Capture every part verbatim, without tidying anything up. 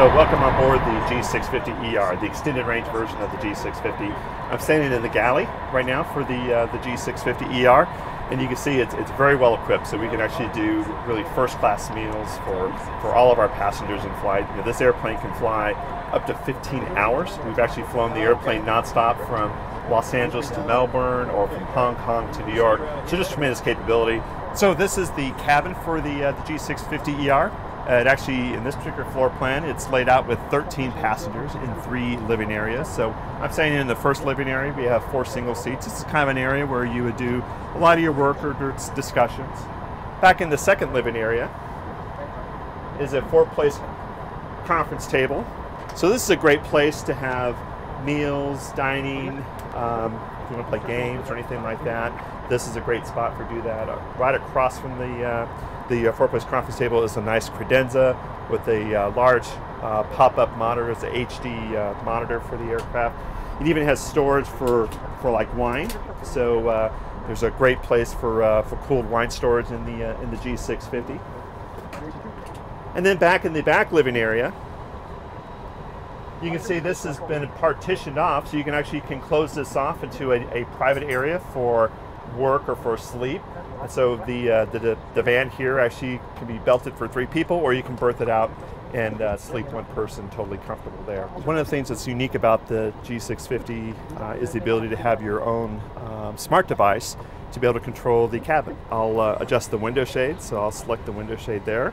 So welcome on board the G six fifty E R, the extended range version of the G six fifty. I'm standing in the galley right now for the uh, the G six fifty E R, and you can see it's, it's very well equipped. So we can actually do really first class meals for, for all of our passengers in flight. You know, this airplane can fly up to fifteen hours. We've actually flown the airplane nonstop from Los Angeles to Melbourne or from Hong Kong to New York. So just tremendous capability. So this is the cabin for the, uh, the G six fifty E R. Uh, it actually, in this particular floor plan, it's laid out with thirteen passengers in three living areas. So I'm saying in the first living area, we have four single seats. This is kind of an area where you would do a lot of your work or discussions. Back in the second living area is a four-place conference table. So this is a great place to have meals, dining, um, if you want to play games or anything like that. This is a great spot for do that. Uh, right across from the uh, The four-place conference table is a nice credenza with a uh, large uh, pop-up monitor. It's an H D uh, monitor for the aircraft. It even has storage for, for like wine. So uh, there's a great place for, uh, for cooled wine storage in the, uh, in the G six fifty. And then back in the back living area, you can see this has been partitioned off, so you can actually can close this off into a, a private area for work or for sleep. And so the, uh, the, the the van here actually can be belted for three people, or you can berth it out and uh, sleep one person totally comfortable there. One of the things that's unique about the G six fifty uh, is the ability to have your own um, smart device to be able to control the cabin. I'll uh, adjust the window shade, so I'll select the window shade there.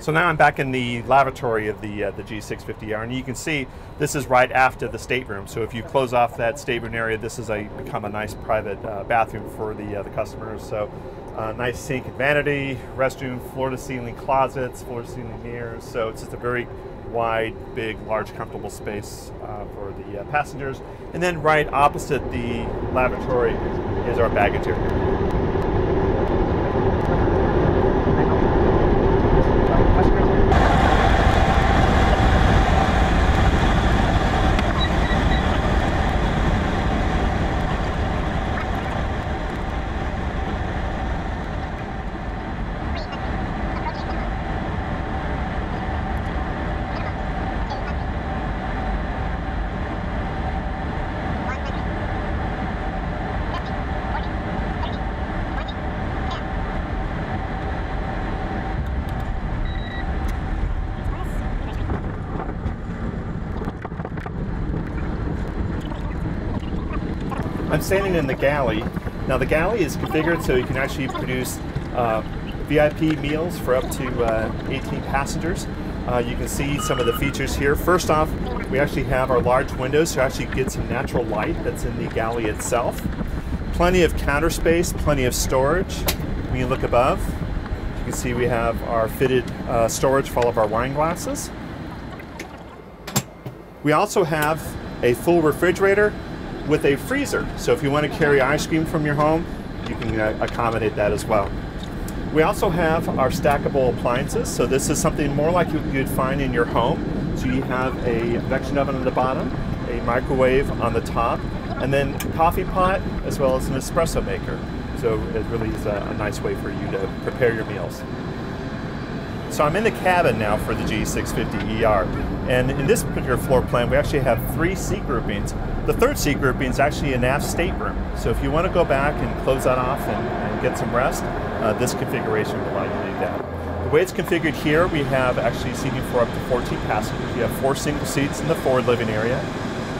So now I'm back in the lavatory of the, uh, the G six fifty E R, and you can see this is right after the stateroom. So if you close off that stateroom area, this is a become a nice private uh, bathroom for the, uh, the customers. So uh, nice sink and vanity, restroom, floor-to-ceiling closets, floor-to-ceiling mirrors. So it's just a very wide, big, large, comfortable space uh, for the uh, passengers. And then right opposite the lavatory is our baggage area. I'm standing in the galley. Now the galley is configured so you can actually produce uh, V I P meals for up to uh, eighteen passengers. Uh, you can see some of the features here. First off, we actually have our large windows to actually get some natural light that's in the galley itself. Plenty of counter space, plenty of storage. When you look above, you can see we have our fitted uh, storage for all of our wine glasses. We also have a full refrigerator with a freezer. So if you want to carry ice cream from your home, you can uh, accommodate that as well. We also have our stackable appliances. So this is something more like you'd find in your home. So you have a induction oven on the bottom, a microwave on the top, and then a coffee pot, as well as an espresso maker. So it really is a, a nice way for you to prepare your meals. So I'm in the cabin now for the G six fifty E R, and in this particular floor plan we actually have three seat groupings. The third seat grouping is actually an aft stateroom, so if you want to go back and close that off and, and get some rest, uh, this configuration will allow you to do that. The way it's configured here, we have actually seating for up to fourteen passengers. You have four single seats in the forward living area.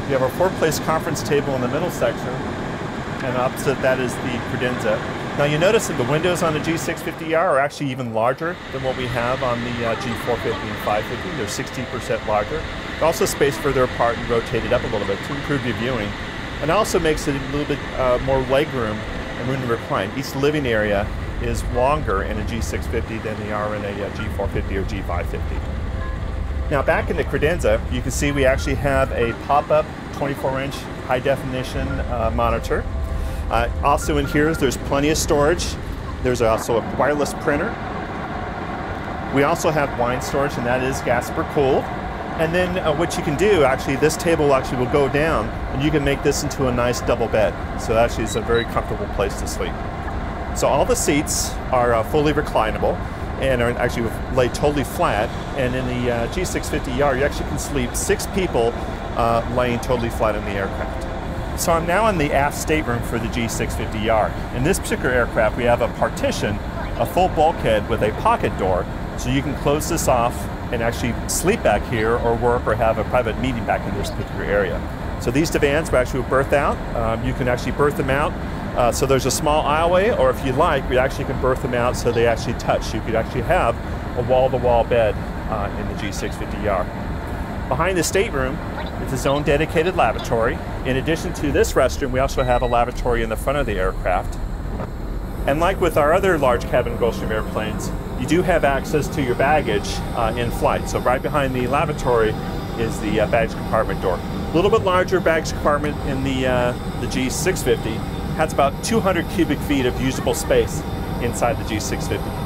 You have our four-place conference table in the middle section, and opposite that is the credenza. Now you notice that the windows on the G six fifty E R are actually even larger than what we have on the uh, G four fifty and five fifty. They're sixty percent larger. They're also spaced further apart and rotated up a little bit to improve your viewing. And also makes it a little bit uh, more leg room and room to recline. Each living area is longer in a G six fifty than they are in a uh, G four fifty or G five fifty. Now back in the credenza, you can see we actually have a pop-up twenty-four inch high definition uh, monitor. Uh, also in here, there's plenty of storage. There's also a wireless printer. We also have wine storage, and that is Gasper cooled. And then uh, what you can do, actually, this table actually will go down, and you can make this into a nice double bed. So actually, it's a very comfortable place to sleep. So all the seats are uh, fully reclinable, and are actually lay totally flat. And in the uh, G six fifty E R, you actually can sleep six people uh, laying totally flat in the aircraft. So I'm now in the aft stateroom for the G six fifty E R. In this particular aircraft, we have a partition, a full bulkhead with a pocket door, so you can close this off and actually sleep back here or work or have a private meeting back in this particular area. So these divans were actually berth out. Um, you can actually berth them out. Uh, so there's a small aisleway, or if you like, we actually can berth them out so they actually touch. You could actually have a wall-to-wall bed uh, in the G six fifty E R. Behind the stateroom, it's its own dedicated lavatory. In addition to this restroom, we also have a lavatory in the front of the aircraft. And like with our other large cabin Gulfstream airplanes, you do have access to your baggage uh, in flight. So right behind the lavatory is the uh, baggage compartment door. A little bit larger baggage compartment in the, uh, the G six fifty. That's about two hundred cubic feet of usable space inside the G six fifty.